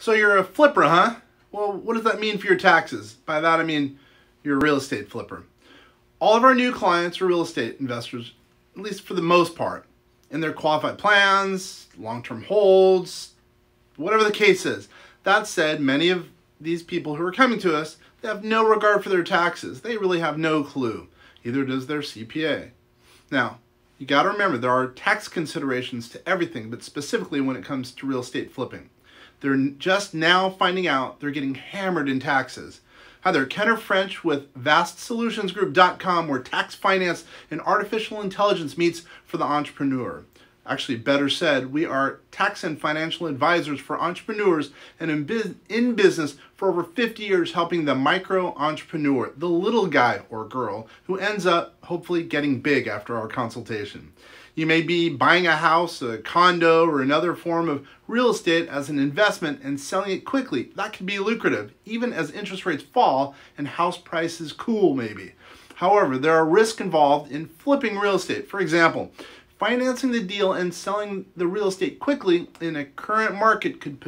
So you're a flipper, huh? Well, what does that mean for your taxes? By that I mean you're a real estate flipper. All of our new clients are real estate investors, at least for the most part, in their qualified plans, long-term holds, whatever the case is. That said, many of these people who are coming to us, they have no regard for their taxes. They really have no clue. Either does their CPA. Now, you got to remember there are tax considerations to everything, but specifically when it comes to real estate flipping. They're just now finding out they're getting hammered in taxes. Hi there, Kenner French with VastSolutionsGroup.com, where tax, finance, and artificial intelligence meets for the entrepreneur. Actually, better said, we are tax and financial advisors for entrepreneurs and in business for over 50 years, helping the micro-entrepreneur, the little guy or girl who ends up hopefully getting big after our consultation. You may be buying a house, a condo, or another form of real estate as an investment and selling it quickly. That could be lucrative, even as interest rates fall and house prices cool maybe. However, there are risks involved in flipping real estate. For example, financing the deal and selling the real estate quickly in a current market could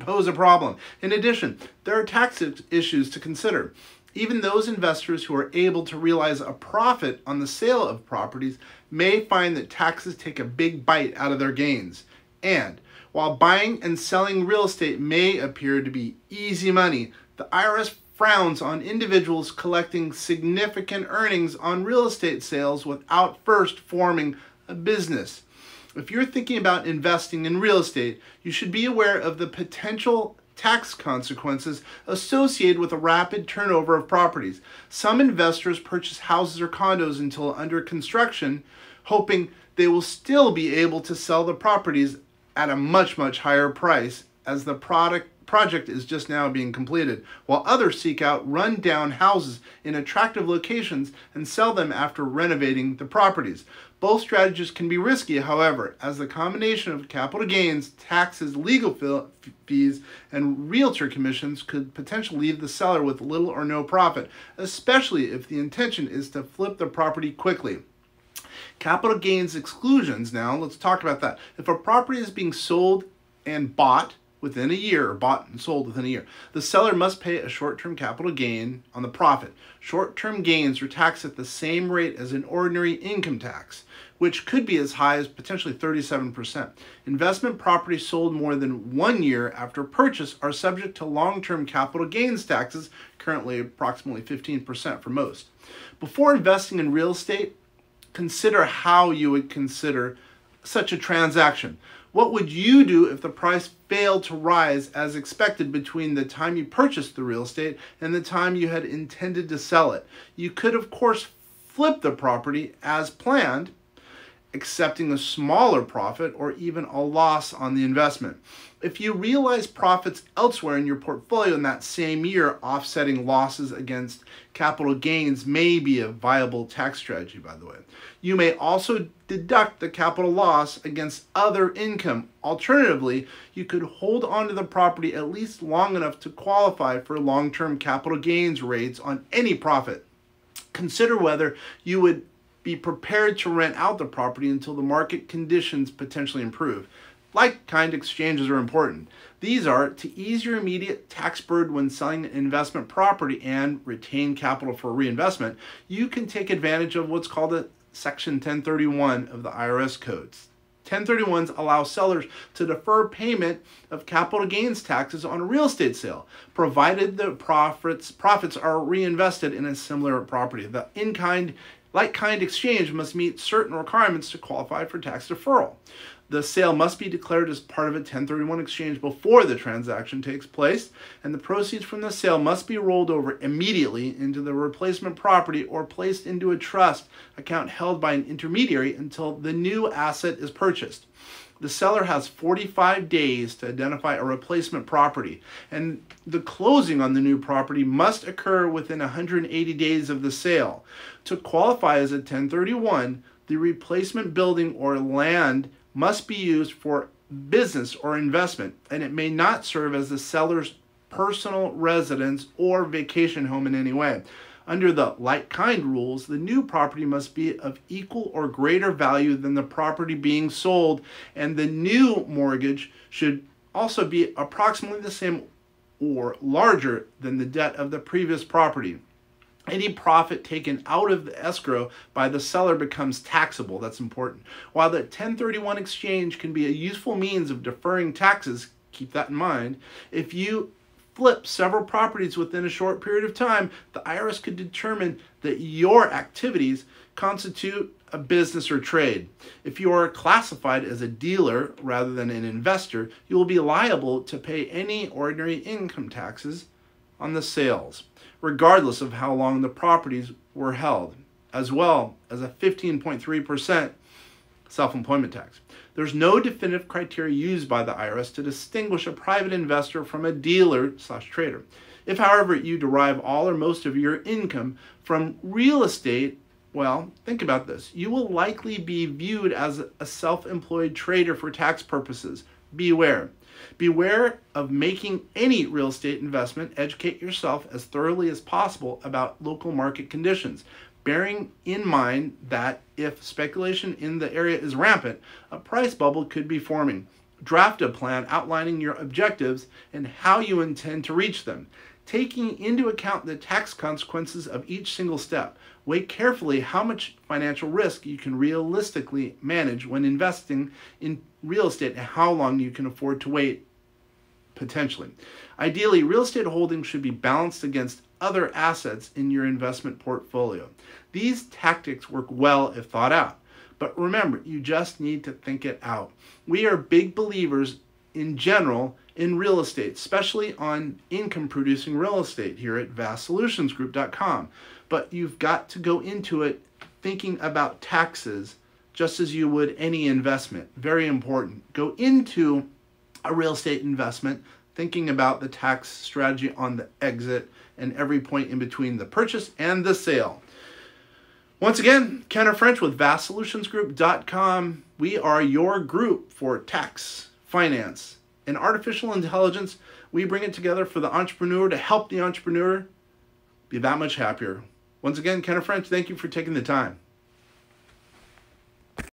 pose a problem. In addition, there are tax issues to consider. Even those investors who are able to realize a profit on the sale of properties may find that taxes take a big bite out of their gains. And while buying and selling real estate may appear to be easy money, the IRS frowns on individuals collecting significant earnings on real estate sales without first forming a business. If you're thinking about investing in real estate, you should be aware of the potential tax consequences associated with a rapid turnover of properties. Some investors purchase houses or condos until under construction, hoping they will still be able to sell the properties at a much, much higher price as the project is just now being completed, while others seek out run-down houses in attractive locations and sell them after renovating the properties. Both strategies can be risky, however, as the combination of capital gains, taxes, legal fees, and realtor commissions could potentially leave the seller with little or no profit, especially if the intention is to flip the property quickly. Capital gains exclusions now, let's talk about that. If a property is being sold and bought within a year, or bought and sold within a year, the seller must pay a short-term capital gain on the profit. Short-term gains are taxed at the same rate as an ordinary income tax, which could be as high as potentially 37%. Investment properties sold more than 1 year after purchase are subject to long-term capital gains taxes, currently approximately 15% for most. Before investing in real estate, consider how you would consider such a transaction. What would you do if the price failed to rise as expected between the time you purchased the real estate and the time you had intended to sell it? You could, of course, flip the property as planned, accepting a smaller profit or even a loss on the investment. If you realize profits elsewhere in your portfolio in that same year, offsetting losses against capital gains may be a viable tax strategy, by the way. You may also deduct the capital loss against other income. Alternatively, you could hold onto the property at least long enough to qualify for long-term capital gains rates on any profit. Consider whether you would be prepared to rent out the property until the market conditions potentially improve. Like-kind exchanges are important. These are to ease your immediate tax burden when selling an investment property and retain capital for reinvestment. You can take advantage of what's called a Section 1031 of the IRS codes. 1031s allow sellers to defer payment of capital gains taxes on a real estate sale, provided the profits are reinvested in a similar property. The like-kind exchange must meet certain requirements to qualify for tax deferral. The sale must be declared as part of a 1031 exchange before the transaction takes place, and the proceeds from the sale must be rolled over immediately into the replacement property or placed into a trust account held by an intermediary until the new asset is purchased. The seller has 45 days to identify a replacement property, and the closing on the new property must occur within 180 days of the sale. To qualify as a 1031, the replacement building or land must be used for business or investment, and it may not serve as the seller's personal residence or vacation home in any way. Under the like-kind rules, the new property must be of equal or greater value than the property being sold, and the new mortgage should also be approximately the same or larger than the debt of the previous property. Any profit taken out of the escrow by the seller becomes taxable. That's important. While the 1031 exchange can be a useful means of deferring taxes, keep that in mind, if you flip several properties within a short period of time, the IRS could determine that your activities constitute a business or trade. If you are classified as a dealer rather than an investor, you will be liable to pay any ordinary income taxes on the sales, regardless of how long the properties were held, as well as a 15.3% self-employment tax. There's no definitive criteria used by the IRS to distinguish a private investor from a dealer slash trader. If, however, you derive all or most of your income from real estate, well, think about this. You will likely be viewed as a self-employed trader for tax purposes. Beware. Beware of making any real estate investment. Educate yourself as thoroughly as possible about local market conditions, bearing in mind that if speculation in the area is rampant, a price bubble could be forming. Draft a plan outlining your objectives and how you intend to reach them, taking into account the tax consequences of each single step. Weigh carefully how much financial risk you can realistically manage when investing in real estate and how long you can afford to wait, potentially. Ideally, real estate holdings should be balanced against other assets in your investment portfolio. These tactics work well if thought out, but remember, you just need to think it out. We are big believers in general in real estate, especially on income producing real estate here at VastSolutionsGroup.com, but you've got to go into it thinking about taxes just as you would any investment. Very important. Go into a real estate investment thinking about the tax strategy on the exit and every point in between the purchase and the sale. Once again, Kenner French with VastSolutionsGroup.com. We are your group for tax, finance, and artificial intelligence. We bring it together for the entrepreneur to help the entrepreneur be that much happier. Once again, Kenner French, thank you for taking the time.